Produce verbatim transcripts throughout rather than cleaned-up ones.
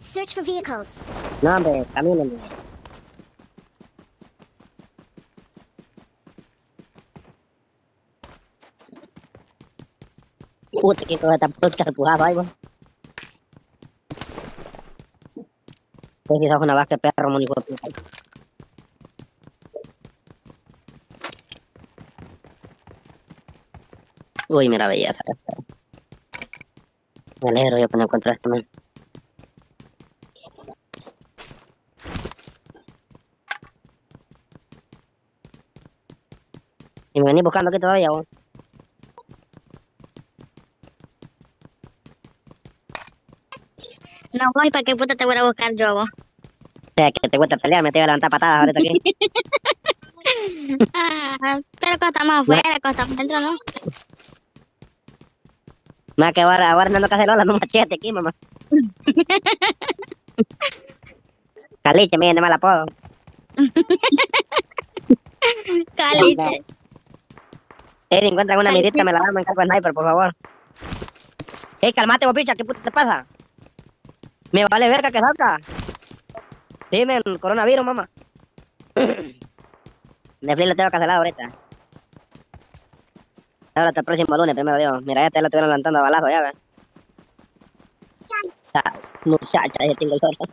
Search for vehicles. No, hombre, camínenme. Puta, que cosa tan puta empujada, ahí, weón. Estoy quizás una vasca de perro, monico. Uy, mira, belleza. Me alegro yo cuando encontré esto, man. Y me venís buscando aquí todavía, vos. No voy, ¿para qué puta te voy a buscar yo, vos? O sea, que te gusta pelear, me te voy a levantar patadas ahorita aquí. Ah, pero cuando estamos afuera, no. Cuando estamos dentro, ¿no? Más que ahora, ahora andando cacerola, no machete aquí, mamá. Caliche, miren, de mal apodo. Caliche. Ey, encuentran una mirita, me la dan, me encargo el sniper, por favor. Ey, calmate, vos, picha, ¿qué puta te pasa? Me vale verga que salga. Dime el coronavirus, mamá. Netflix lo tengo cancelado ahorita. Ahora hasta el próximo lunes, primero Dios. Mira, ya te lo estuvieron lanzando a balazo, ya ves. Muchacha, ya tengo el sordo.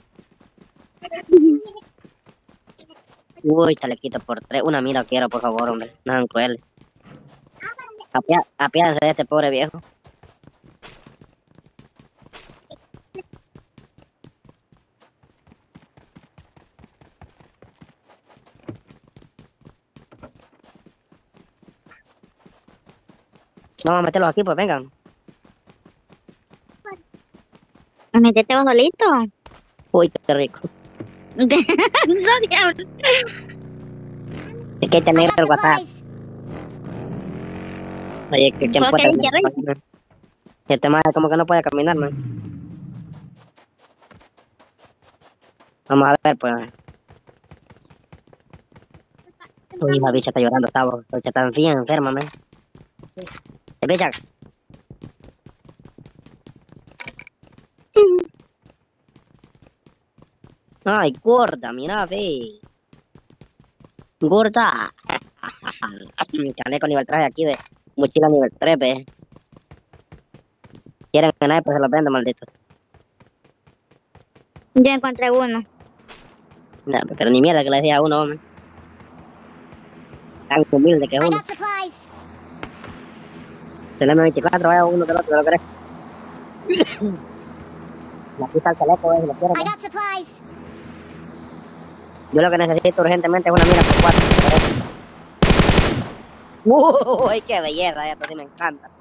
Uy, chalequito por tres. Una mira quiero, por favor, hombre. No sean crueles. Apiádense de este pobre viejo. Vamos a meterlos aquí, pues vengan. ¿Metete vos solito? Uy, qué rico. Es que te negro el WhatsApp. Oye, que quien puede caminar. Este madre como que no puede caminar, man. Vamos a ver, pues. Uy, la bicha está llorando, está, vos. La bicha está bien enferma, man. ¡Eh, bicha! ¡Ay, gorda! Mira, ve. ¡Gorda! Mi chaleco nivel tres aquí, ve. Mochila nivel tres, ve. Quieren ganar, pues se los vendo, malditos. Yo encontré uno. No, pero ni mierda que le decía a uno, hombre. Tan humilde que es uno. El M veinticuatro, vaya uno del otro, ¿lo crees? Aquí está el chaleco, ¿ves? Si lo quiero, ¿ves? Yo lo que necesito urgentemente es una mira por cuatro. Uy, qué belleza, esto sí me encanta.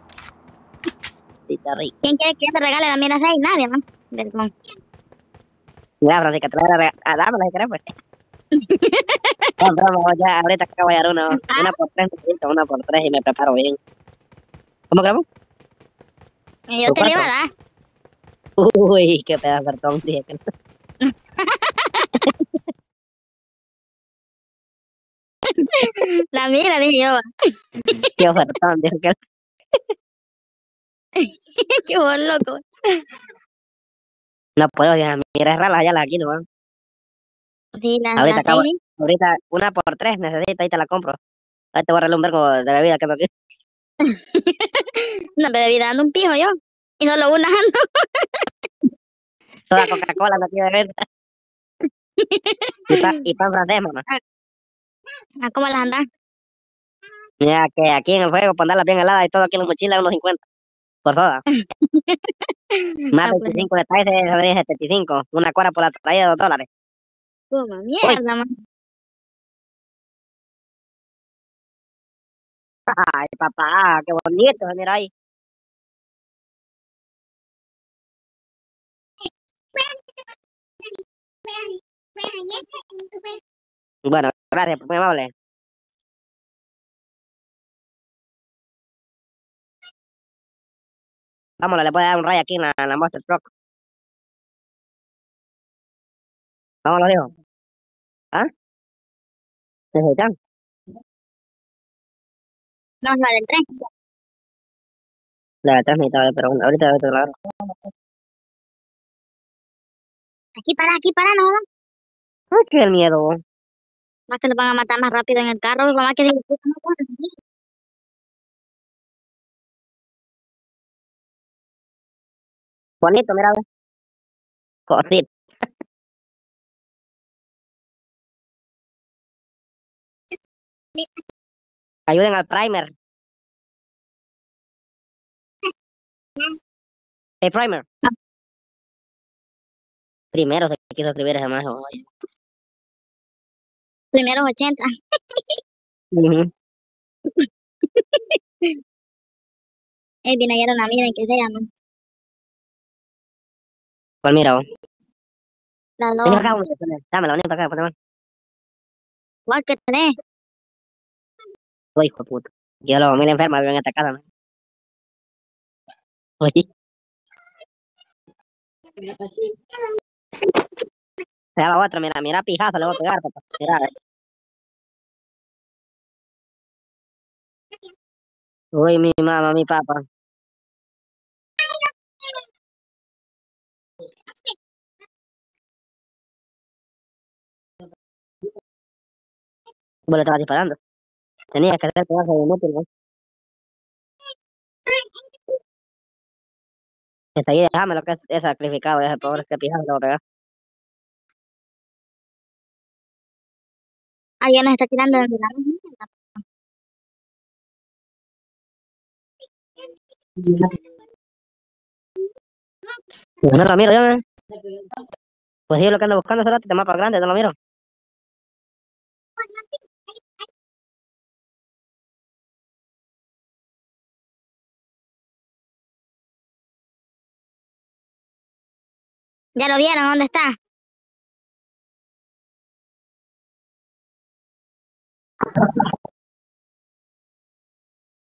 Sí, está rico. ¿Quién quiere que yo te regale la mira seis? Nadie, man. Perdón. Mira, Francisca, te voy a dámela si querés, pues. No, broma, ya ahorita acabo de dar una, una por tres, una por tres y me preparo bien. ¿Cómo grabamos? Yo te le iba a dar. Uy, qué pedazo de cartón, dije que no. La mira, dije yo. Qué ofertón, dije que no. Qué buen loco. No puedo, ya, mira, es rala, ya la aquí, ¿no? Sí, la ahorita, la acabo, ahorita, una por tres necesito, ahí te la compro. Ahí te voy a arreglar un vergo de bebida que no quiero. No me bebí dando un pijo yo. Y solo una ando. Toda Coca-Cola no tiene venta. Y pan, y pan francés, mamá. ¿A cómo las andas? Mira que aquí en el juego ponerlas bien heladas y todo aquí en la mochila unos cincuenta. Por todas. Más de veinticinco detalles de setenta y cinco. Una cuara por la traída de dos dólares. Como mierda, mamá. Ay, papá, qué bonito, mira ahí. Bueno, gracias, muy amable. Vámonos, le voy a dar un rayo aquí en la, en la Monster Truck. Vámonos, digo. ¿Ah? ¿Necesitan? No, la del tres. La del tres necesitaba, pero ahorita voy a otro lado. Aquí para, aquí para, no jodan. No es que el miedo. Más que nos van a matar más rápido en el carro. Más que bonito, mira. Cosita. Ayuden al primer. El primer. Ah. Primero se quiso escribir ese majo. Primero ochenta. Uh-huh. Él viene ayer a una mira en que se llama. ¿Cuál mira vos? La dos. Acá, dame la unidad para acá, por favor. ¿Cuál que tenés? Oh, hijo de puta. Yo los mil enfermas viven en esta casa, ¿no? Oye. Se da la otra, mira, mira, pijazo, le voy a pegar, papá. Mira, eh. Uy, mi mamá, mi papá. Vos le estabas disparando. Tenías que hacer pedazo de inútil, ¿no? Está ahí, déjame lo que es, es sacrificado, ese pobre que pijazo le voy a pegar. Alguien nos está tirando de la mierda. No lo miro, yo, ¿eh? Pues yo lo que ando buscando es este mapa grande, no lo miro. Ya lo vieron, ¿dónde está?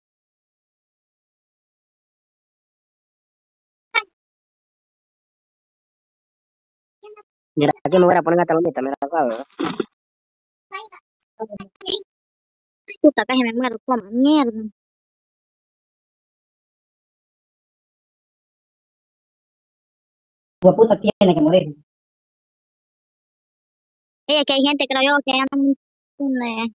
Mira, aquí me voy a poner la taloneta, mira, ¿sabes? Puta, casi me muero, coma, mierda. La puta tiene que morir. Ey, es que hay gente, creo yo, que anda un... un...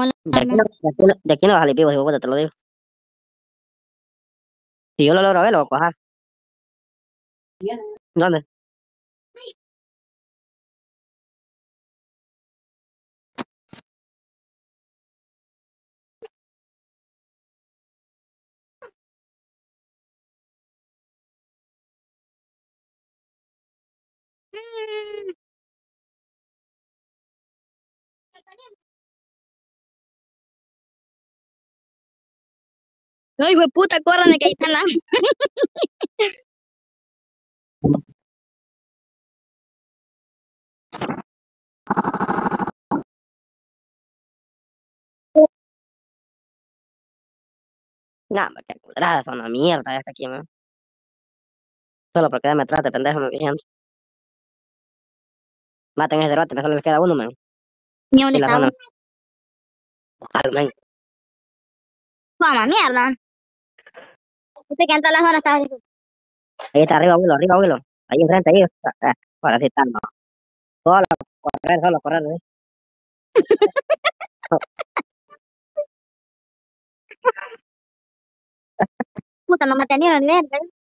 Hola, de aquí, no, de, aquí no, de aquí no vas a salir vivo, hijo puta, te lo digo. Si yo lo logro ver, lo voy a cojar. Yeah. ¿Dónde? Mm. No, hijo de puta, corran de que ahí están las... No, me qué culerada, son una mierda esta aquí, man. Solo porque me trate, pendejo, me viendo. Maten a ese rote, solo les queda uno, man. ¿Y dónde está? Buscarlo, man. Vamos, mierda. Este que entra a la zona está... Ahí está, arriba, abuelo, arriba, abuelo. Ahí enfrente, ahí. Ah, ahora sí está, no. Solo, correr, solo, correr, ¿eh? Puta, no me ha tenido el verde.